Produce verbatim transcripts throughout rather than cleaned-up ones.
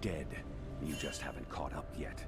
dead. You just haven't caught up yet.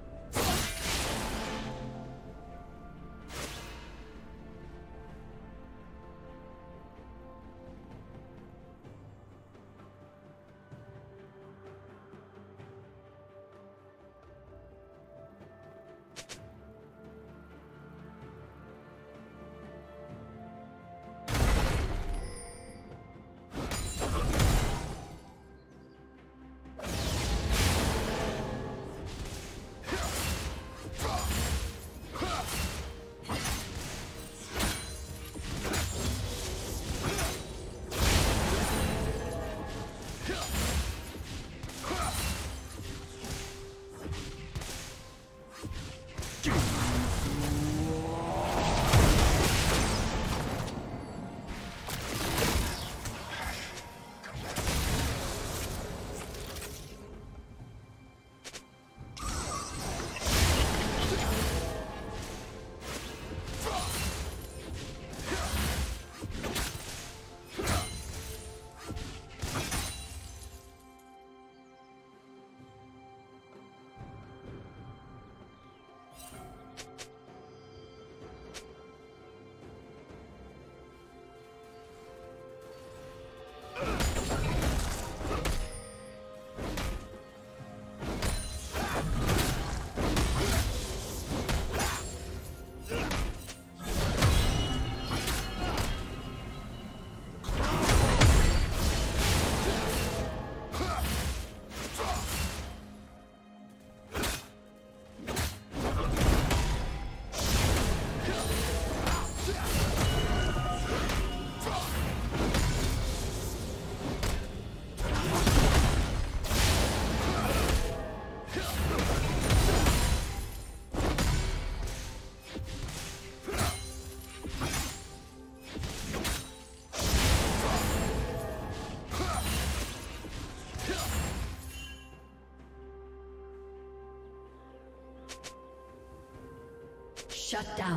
Shut down.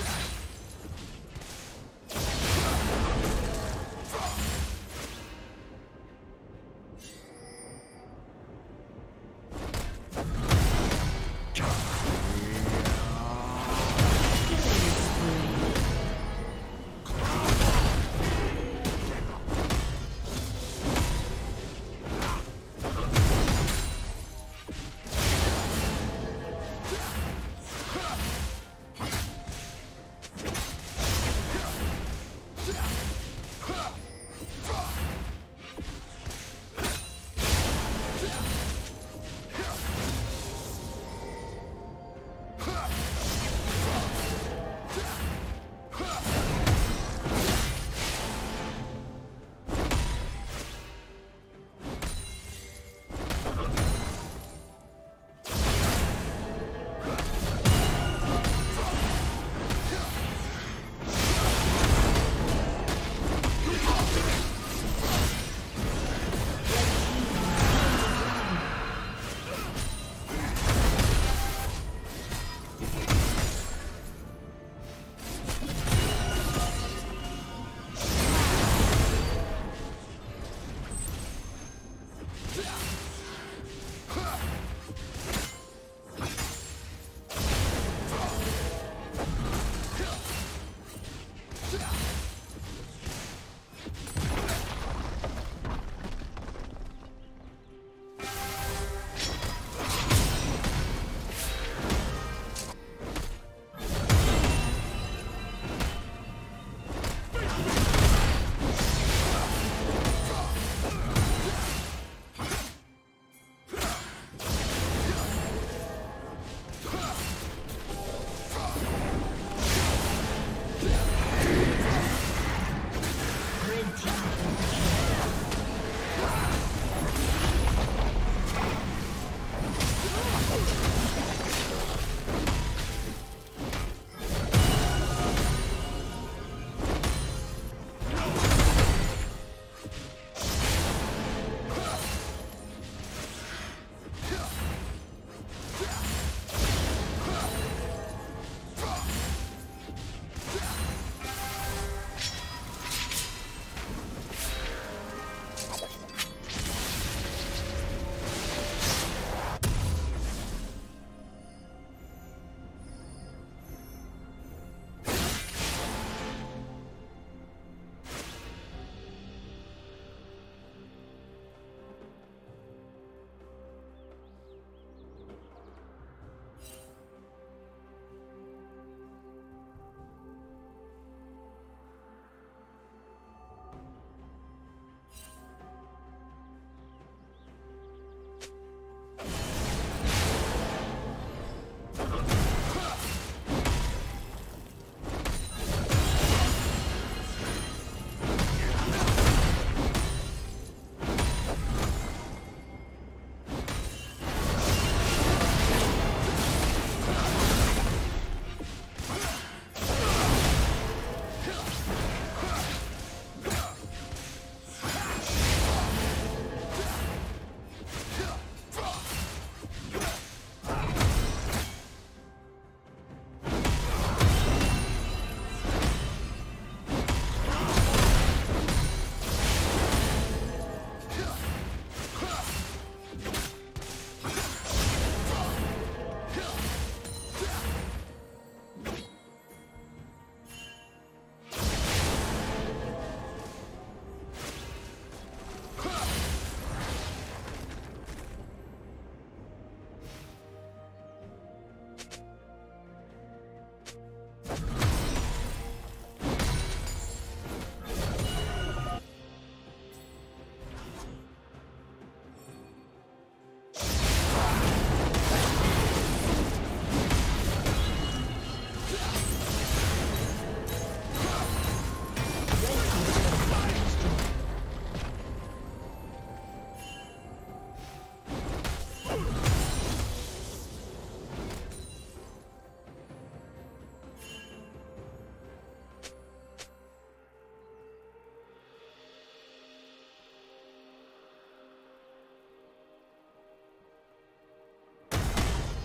Yeah.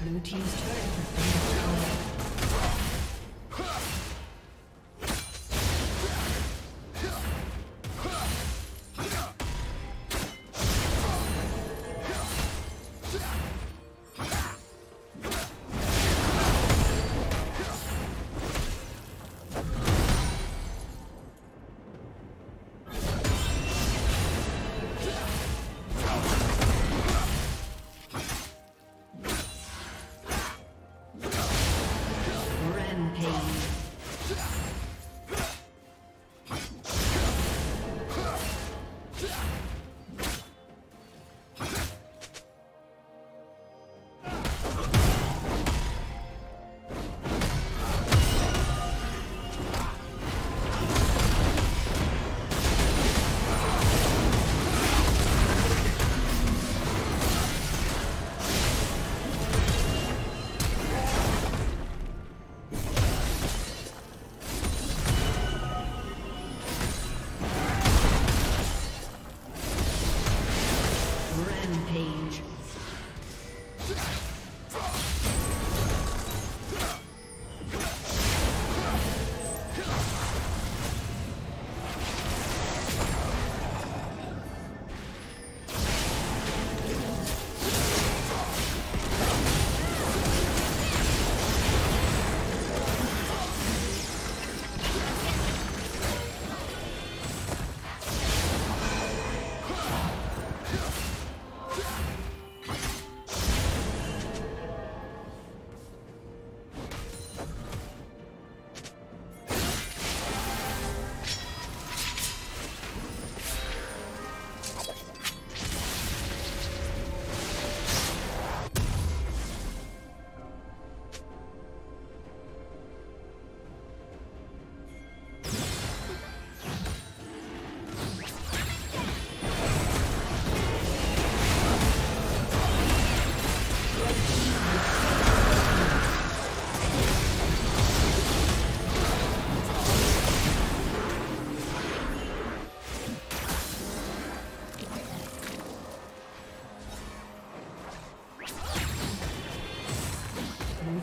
Blue team's turret has been destroyed. No!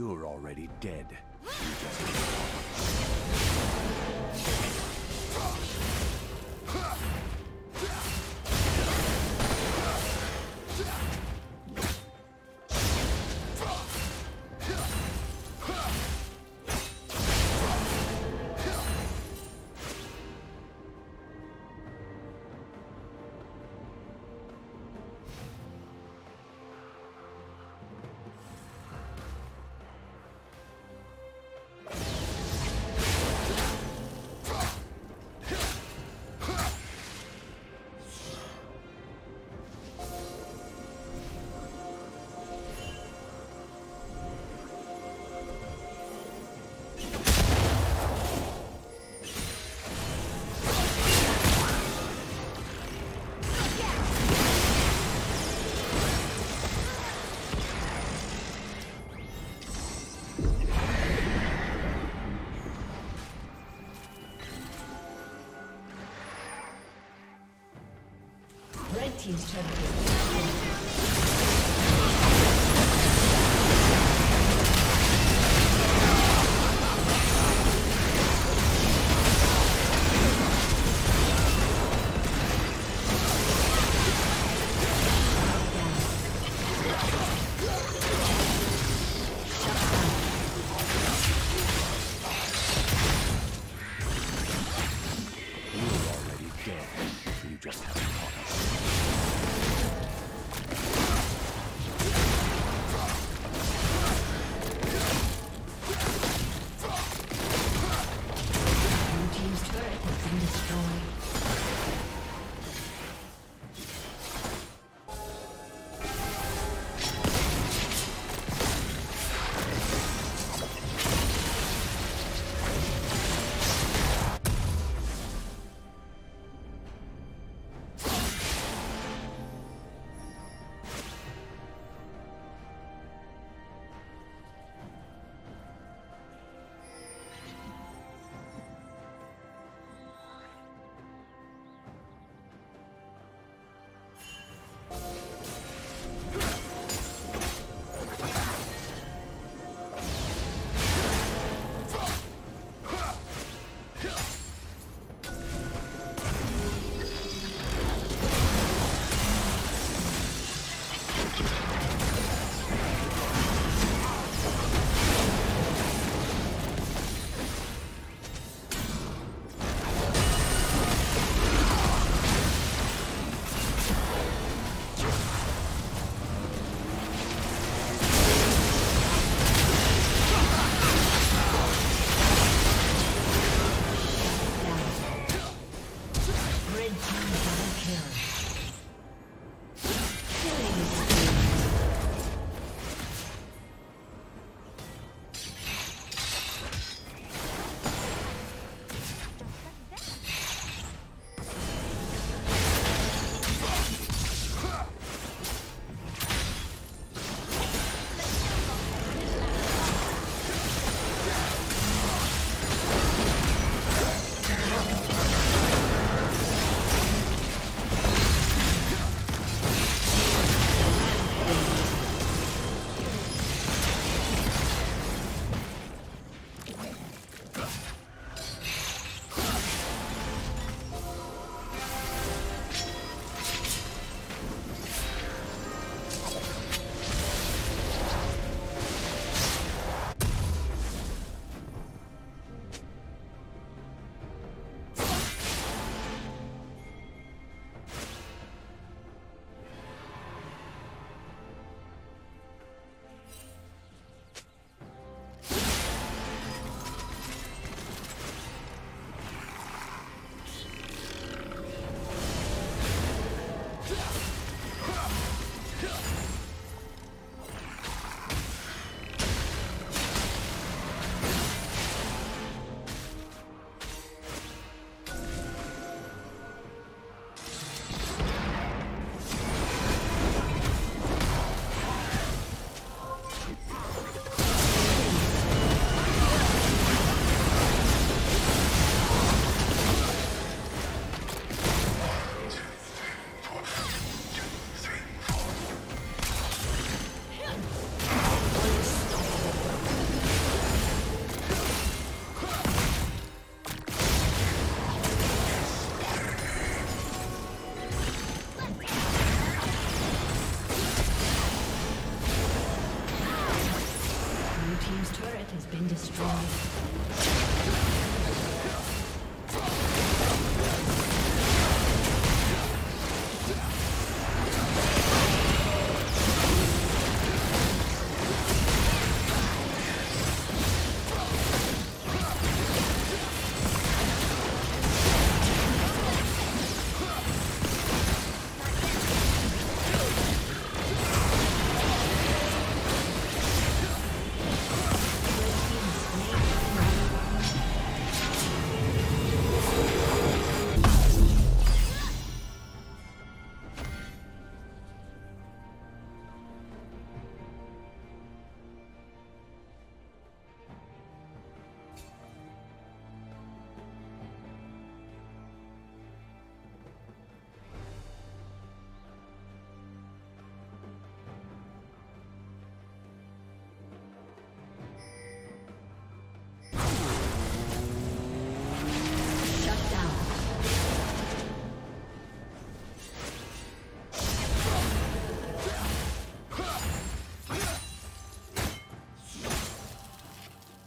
you're already dead. You just... He's trying to you just have to call us. turret has been destroyed.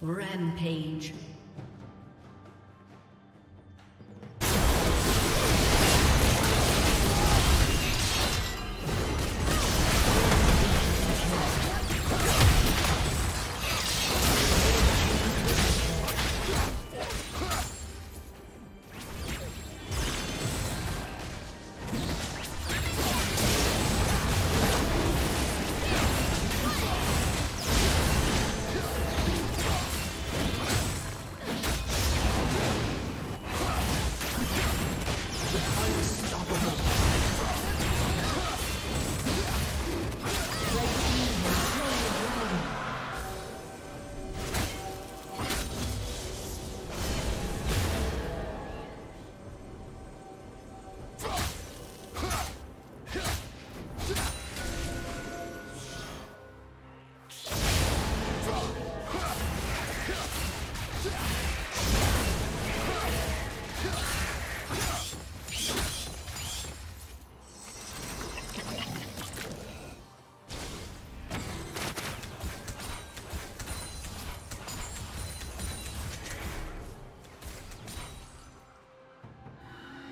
Rampage.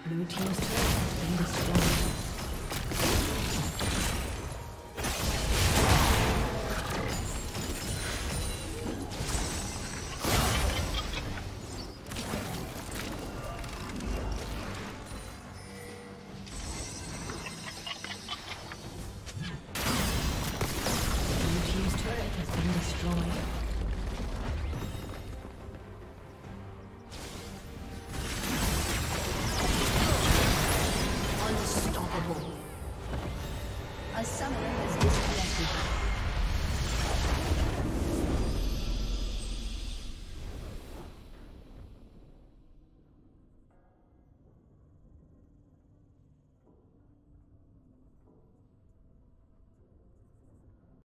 Blue team's turret has been destroyed. Blue team's turret has been destroyed.